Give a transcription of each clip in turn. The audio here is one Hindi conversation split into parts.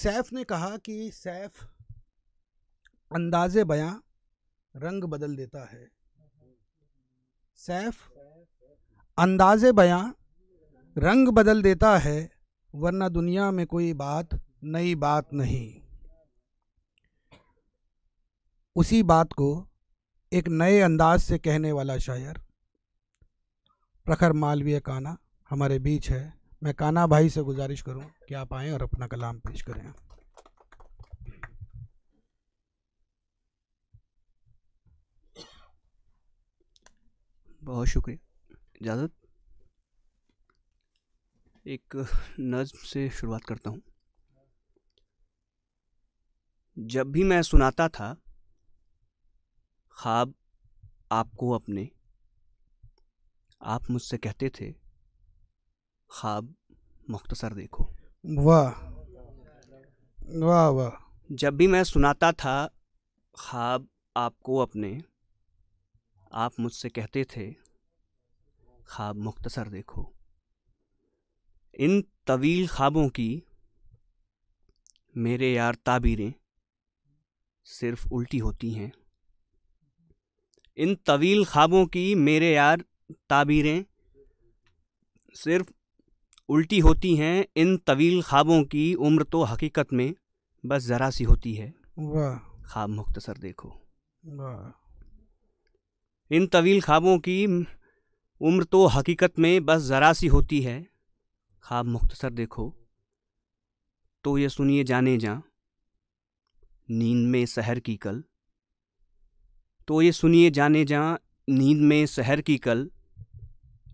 सैफ ने कहा कि सैफ अंदाज़े बयां रंग बदल देता है, सैफ अंदाज़े बयां रंग बदल देता है, वरना दुनिया में कोई बात नई बात नहीं। उसी बात को एक नए अंदाज से कहने वाला शायर प्रखर मालवीय कान्हा हमारे बीच है। मैं कान्हा भाई से गुजारिश करूं कि आप आएँ और अपना कलाम पेश करें। बहुत शुक्रिया। इजाज़त, एक नज़्म से शुरुआत करता हूँ। जब भी मैं सुनाता था ख्वाब आपको अपने, आप मुझसे कहते थे ख्वाब मुख्तसर देखो। वाह वाह वाह। जब भी मैं सुनाता था ख्वाब आपको अपने, आप मुझसे कहते थे ख्वाब मुख्तसर देखो। इन तवील ख्वाबों की मेरे यार ताबीरें सिर्फ उल्टी होती हैं, इन तवील ख्वाबों की मेरे यार ताबीरें सिर्फ उल्टी होती हैं, इन तवील ख्वाबों की उम्र तो हकीकत में बस ज़रा सी होती है। वाह, ख्वाब मुख्तसर देखो। वाह। इन तवील ख्वाबों की उम्र तो हकीकत में बस ज़रा सी होती है, ख्वाब मुख्तसर देखो। तो ये सुनिए जाने जा नींद में सहर की कल, तो ये सुनिए जाने जा नींद में सहर की कल,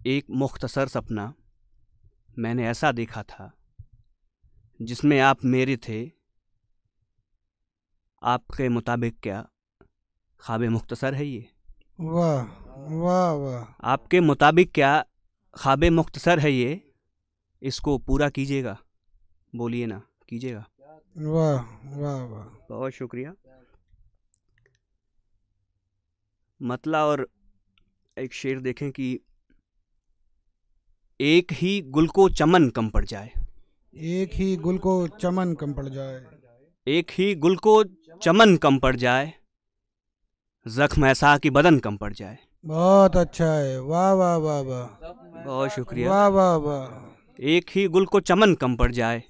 एक मुख्तसर सपना मैंने ऐसा देखा था, जिसमें आप मेरे थे। आपके मुताबिक क्या ख्वाबे मुख्तसर है ये? वाह वाह वाह। आपके मुताबिक क्या ख्वाबे मुख्तसर है ये? इसको पूरा कीजिएगा, बोलिए ना, कीजिएगा। वाह वाह वाह। बहुत शुक्रिया। मतला और एक शेर देखें कि एक ही गुल को चमन कम पड़ जाए, एक ही गुल को चमन कम पड़ जाए, एक ही गुल को चमन कम पड़ जाए, जख्म ऐसा कि बदन कम पड़ जाए। बहुत अच्छा है। वाह वाह वाह वाह। बहुत शुक्रिया। वाह वाह वाह। एक ही गुल को चमन कम पड़ जाए,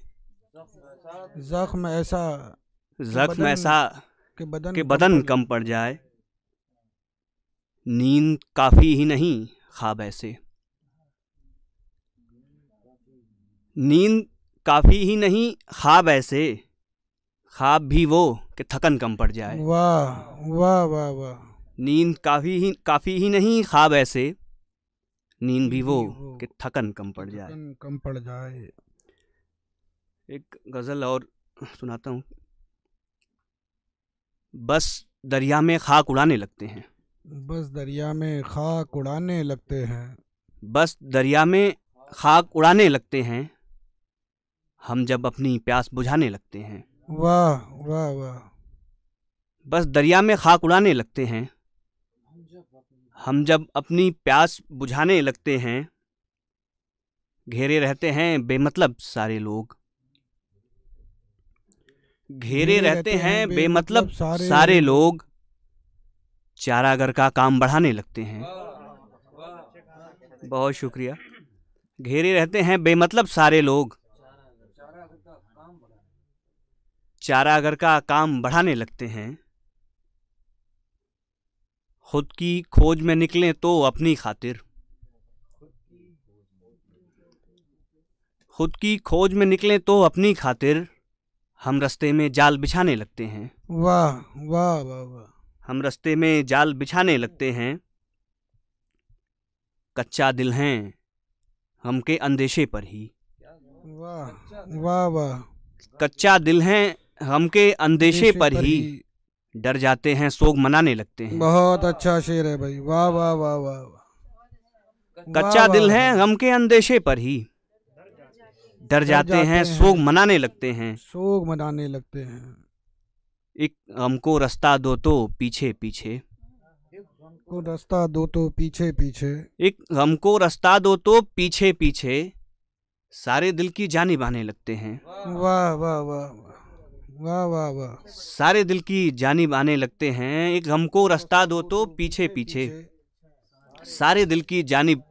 जख्म ऐसा, जख्म ऐसा कि बदन कम पड़ जाए, नींद काफ़ी ही नहीं ख्वाब ऐसे, नींद काफ़ी ही नहीं ख्वाब ऐसे, ख्वाब भी वो कि थकन कम पड़ जाए। वाह वाह वाह वाह। नींद काफ़ी ही नहीं ख्वाब ऐसे, नींद भी वो कि थकन कम पड़ जाए, कम पड़ जाए। एक गज़ल और सुनाता हूँ। बस दरिया में खाक उड़ाने लगते हैं, बस दरिया में खाक उड़ाने लगते हैं, बस दरिया में खाक उड़ाने लगते हैं, हम जब अपनी प्यास बुझाने लगते हैं। वाह वाह वाह। बस दरिया में खाक उड़ाने लगते हैं, हम जब अपनी प्यास बुझाने लगते हैं, घेरे रहते हैं बेमतलब सारे लोग, घेरे रहते हैं बेमतलब सारे लोग, चारागर का काम बढ़ाने लगते हैं। बहुत शुक्रिया। घेरे रहते हैं बेमतलब सारे लोग, चारागर का काम बढ़ाने लगते हैं, खुद की खोज में निकलें तो अपनी खातिर, खुद की खोज में निकलें तो अपनी खातिर, हम रास्ते में जाल बिछाने लगते हैं। वाह वाह वाह वाह। हम रास्ते में जाल बिछाने लगते हैं, कच्चा दिल हैं हम के अंदेशे पर ही। वाह वाह वाह। कच्चा दिल हैं हम के अंदेशे पर ही, डर जाते हैं सोग मनाने लगते हैं। बहुत अच्छा शेर है भाई। वाह वाह वाह वाह। कच्चा दिल हैं हम के अंदेशे पर ही, डर जाते हैं सोग मनाने लगते हैं, सोग मनाने लगते हैं, एक हमको रास्ता दो तो पीछे पीछे, हमको रास्ता दो तो पीछे पीछे, एक हमको रास्ता दो तो पीछे पीछे, सारे दिल की जानिब आने लगते हैं। वाह वाह वाह वाह। वाह वाह वाह, सारे दिल की जानिब आने लगते हैं, एक हमको रास्ता दो तो पीछे पीछे, सारे दिल की जानिब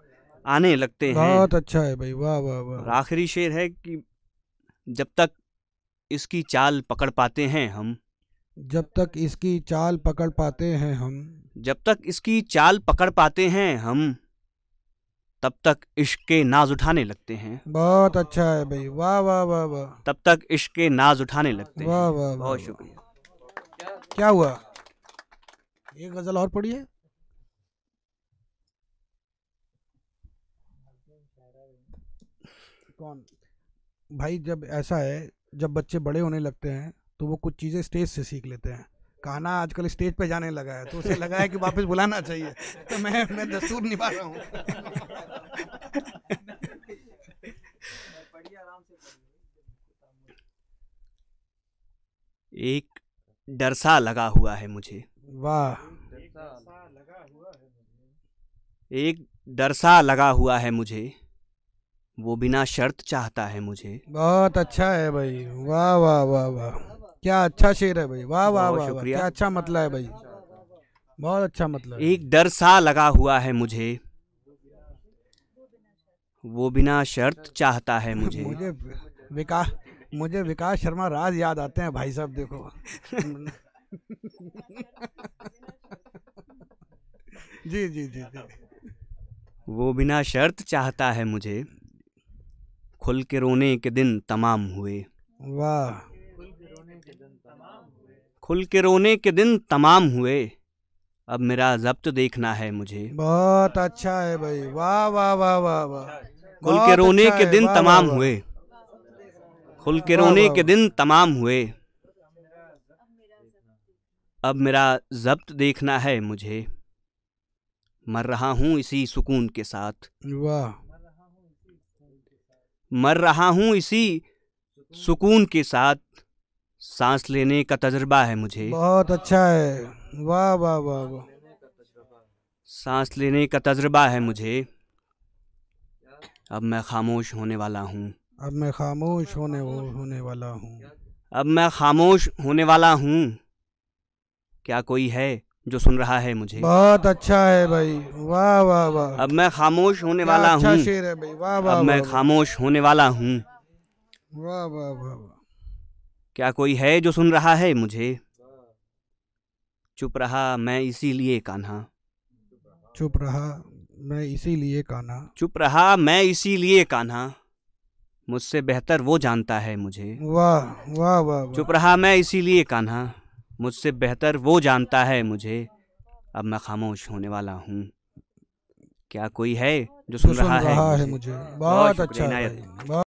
आने लगते हैं। बहुत अच्छा है भाई, वाह वाह वाह। आखिरी शेर है कि जब तक इसकी चाल पकड़ पाते हैं हम, जब तक इसकी चाल पकड़ पाते हैं हम, जब तक इसकी चाल पकड़ पाते हैं हम, तब तक इश्क के नाज उठाने लगते हैं। बहुत अच्छा है भाई, वाह वाह वाह वाह। तब तक इश्क के नाज उठाने लगते हैं। वाह वाह, बहुत शुक्रिया। क्या हुआ, एक गजल और पढ़ी है। कौन भाई, जब ऐसा है, जब बच्चे बड़े होने लगते हैं तो वो कुछ चीज़ें स्टेज से सीख लेते हैं। कान्हा आजकल स्टेज पे जाने लगा है, तो उसे लगा है कि वापस बुलाना चाहिए, तो मैं दस्तूर निभा रहा हूँ। एक डर सा लगा हुआ है मुझे, वाह। एक डर सा लगा हुआ है मुझे, वो बिना शर्त चाहता है मुझे। बहुत अच्छा है भाई, वाह वाह वाह वाह, क्या अच्छा शेर है भाई, वाह वाह वाह, क्या अच्छा मतलब है भाई, बहुत अच्छा मतलब। एक डर सा लगा हुआ है मुझे, वो बिना शर्त चाहता है मुझे। मुझे विकास शर्मा राज याद आते हैं भाई साहब, देखो। जी जी जी जी। वो बिना शर्त चाहता है मुझे, खुल के रोने के दिन तमाम हुए। वाह, खुल के रोने के दिन तमाम हुए, अब मेरा जब्त देखना है मुझे। बहुत अच्छा है भाई, वाह वाह वाह वाह वाह। खुल के रोने के दिन तमाम हुए, खुल के रोने के दिन तमाम हुए, अब मेरा जब्त देखना है मुझे। मर रहा हूँ इसी सुकून के साथ, वाह। मर रहा हूँ इसी सुकून के साथ, सांस लेने का तजुर्बा है मुझे। बहुत अच्छा है, वाह वाह वाह वाह। सांस लेने का तजुर्बा है मुझे, अब मैं खामोश होने वाला हूँ, अब मैं खामोश होने वाला हूँ, अब मैं खामोश होने वाला हूँ, क्या कोई है जो सुन रहा है मुझे। बहुत अच्छा है भाई, वाह वाह वाह। अब मैं खामोश होने वाला हूँ, अच्छा शेर है भाई, वाह वाह। अब मैं खामोश होने वाला हूँ, वाह वाह वाह, क्या कोई है जो सुन रहा है मुझे। चुप रहा मैं इसीलिए कान्हा, चुप रहा मैं इसीलिए कान्हा, चुप रहा मैं इसीलिए कान्हा, मुझसे बेहतर वो जानता है मुझे। वाह वाह वाह। चुप रहा मैं इसीलिए कान्हा, मुझसे बेहतर वो जानता है मुझे। अब मैं खामोश होने वाला हूँ, क्या कोई है जो सुन रहा है मुझे। बहुत अच्छा।